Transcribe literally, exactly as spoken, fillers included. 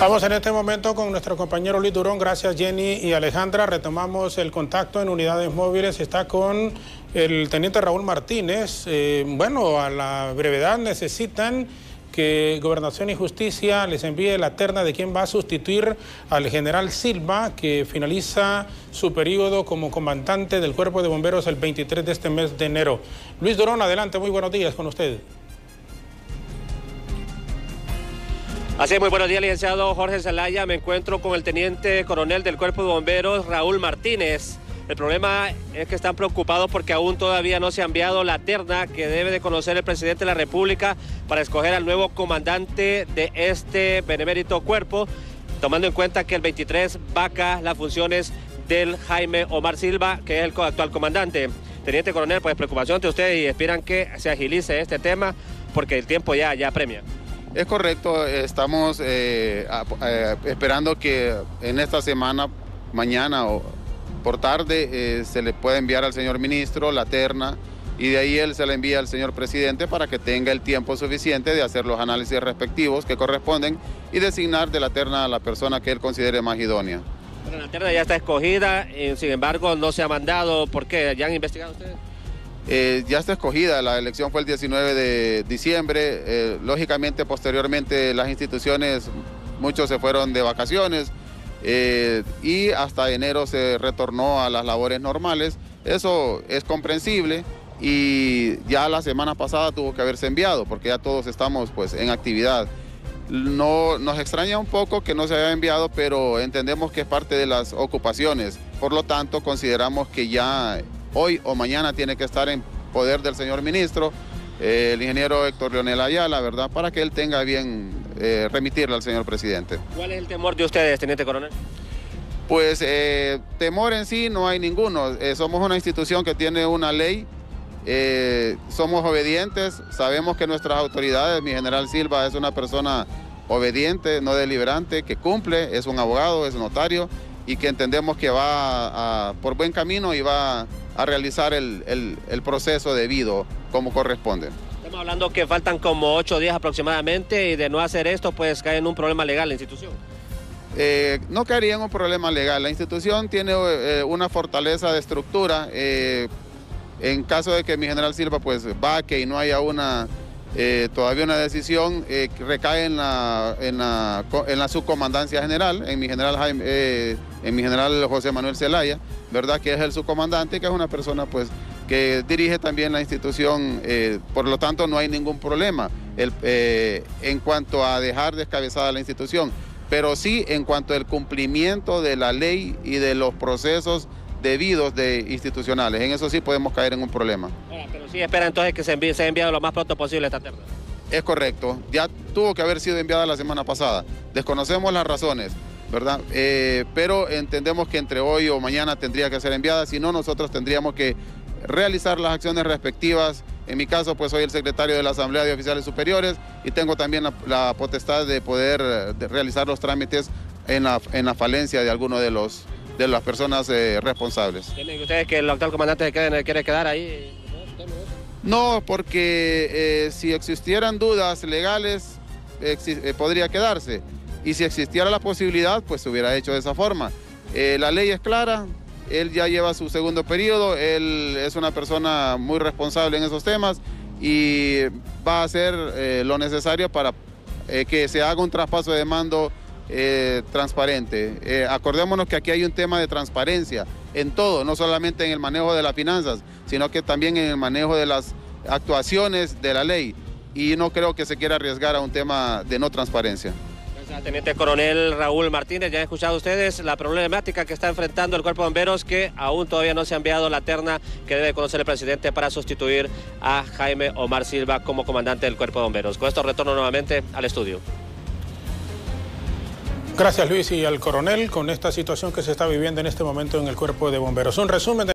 Vamos en este momento con nuestro compañero Luis Durón. Gracias, Jenny y Alejandra. Retomamos el contacto en unidades móviles. Está con el teniente Raúl Martínez. Eh, bueno, a la brevedad necesitan que Gobernación y Justicia les envíe la terna de quién va a sustituir al general Silva, que finaliza su periodo como comandante del Cuerpo de Bomberos el veintitrés de este mes de enero. Luis Durón, adelante, muy buenos días con usted. Así es, muy buenos días, licenciado Jorge Zelaya. Me encuentro con el teniente coronel del Cuerpo de Bomberos, Raúl Martínez. El problema es que están preocupados porque aún todavía no se ha enviado la terna que debe de conocer el presidente de la República para escoger al nuevo comandante de este benemérito cuerpo, tomando en cuenta que el veintitrés vaca las funciones del Jaime Omar Silva, que es el actual comandante. Teniente coronel, pues preocupación de ustedes y esperan que se agilice este tema porque el tiempo ya, ya apremia. Es correcto, estamos eh, eh, esperando que en esta semana, mañana o por tarde eh, se le puede enviar al señor ministro la terna y de ahí él se la envía al señor presidente para que tenga el tiempo suficiente de hacer los análisis respectivos que corresponden y designar de la terna a la persona que él considere más idónea. Pero la terna ya está escogida, y, sin embargo no se ha mandado. ¿Por qué? ¿Ya han investigado ustedes? Eh, ya está escogida, la elección fue el diecinueve de diciembre, eh, lógicamente posteriormente las instituciones, muchos se fueron de vacaciones. Eh, y hasta enero se retornó a las labores normales. Eso es comprensible y ya la semana pasada tuvo que haberse enviado porque ya todos estamos pues en actividad. No, nos extraña un poco que no se haya enviado, pero entendemos que es parte de las ocupaciones. Por lo tanto, consideramos que ya hoy o mañana tiene que estar en poder del señor ministro, eh, el ingeniero Héctor Leonel Ayala, ¿verdad? Para que él tenga bien... Eh, remitirla al señor presidente. ¿Cuál es el temor de ustedes, teniente coronel? Pues eh, temor en sí no hay ninguno. Eh, somos una institución que tiene una ley, eh, somos obedientes, sabemos que nuestras autoridades, mi general Silva es una persona obediente, no deliberante, que cumple, es un abogado, es un notario y que entendemos que va a, a, por buen camino y va a realizar el, el, el proceso debido como corresponde. Estamos hablando que faltan como ocho días aproximadamente y de no hacer esto pues cae en un problema legal la institución. Eh, no caería en un problema legal, la institución tiene eh, una fortaleza de estructura. Eh, en caso de que mi general Silva pues vaque y no haya una, eh, todavía una decisión, eh, recae en la, en, la, en la subcomandancia general, en mi general, Jaime, eh, en mi general José Manuel Zelaya, ¿verdad? Que es el subcomandante y que es una persona pues que dirige también la institución, eh, por lo tanto no hay ningún problema el, eh, en cuanto a dejar descabezada la institución, pero sí en cuanto al cumplimiento de la ley y de los procesos debidos de institucionales, en eso sí podemos caer en un problema. Ahora, pero sí espera entonces que se envíe, se haya enviado lo más pronto posible esta terna. Es correcto, ya tuvo que haber sido enviada la semana pasada, desconocemos las razones, ¿verdad? Eh, pero entendemos que entre hoy o mañana tendría que ser enviada, si no nosotros tendríamos que realizar las acciones respectivas. En mi caso, pues soy el secretario de la Asamblea de Oficiales Superiores y tengo también la, la potestad de poder de realizar los trámites en la, en la falencia de alguno de los de las personas eh, responsables. ¿Tienen ustedes que el actual comandante quiere quedar ahí? No, porque eh, si existieran dudas legales, exi eh, podría quedarse. Y si existiera la posibilidad, pues se hubiera hecho de esa forma. Eh, la ley es clara. Él ya lleva su segundo periodo, él es una persona muy responsable en esos temas y va a hacer eh, lo necesario para eh, que se haga un traspaso de mando eh, transparente. Eh, acordémonos que aquí hay un tema de transparencia en todo, no solamente en el manejo de las finanzas, sino que también en el manejo de las actuaciones de la ley. Y no creo que se quiera arriesgar a un tema de no transparencia. Teniente coronel Raúl Martínez, ya han escuchado ustedes la problemática que está enfrentando el Cuerpo de Bomberos, que aún todavía no se ha enviado la terna que debe conocer el presidente para sustituir a Jaime Omar Silva como comandante del Cuerpo de Bomberos. Con esto retorno nuevamente al estudio. Gracias Luis y al coronel con esta situación que se está viviendo en este momento en el Cuerpo de Bomberos. Un resumen de...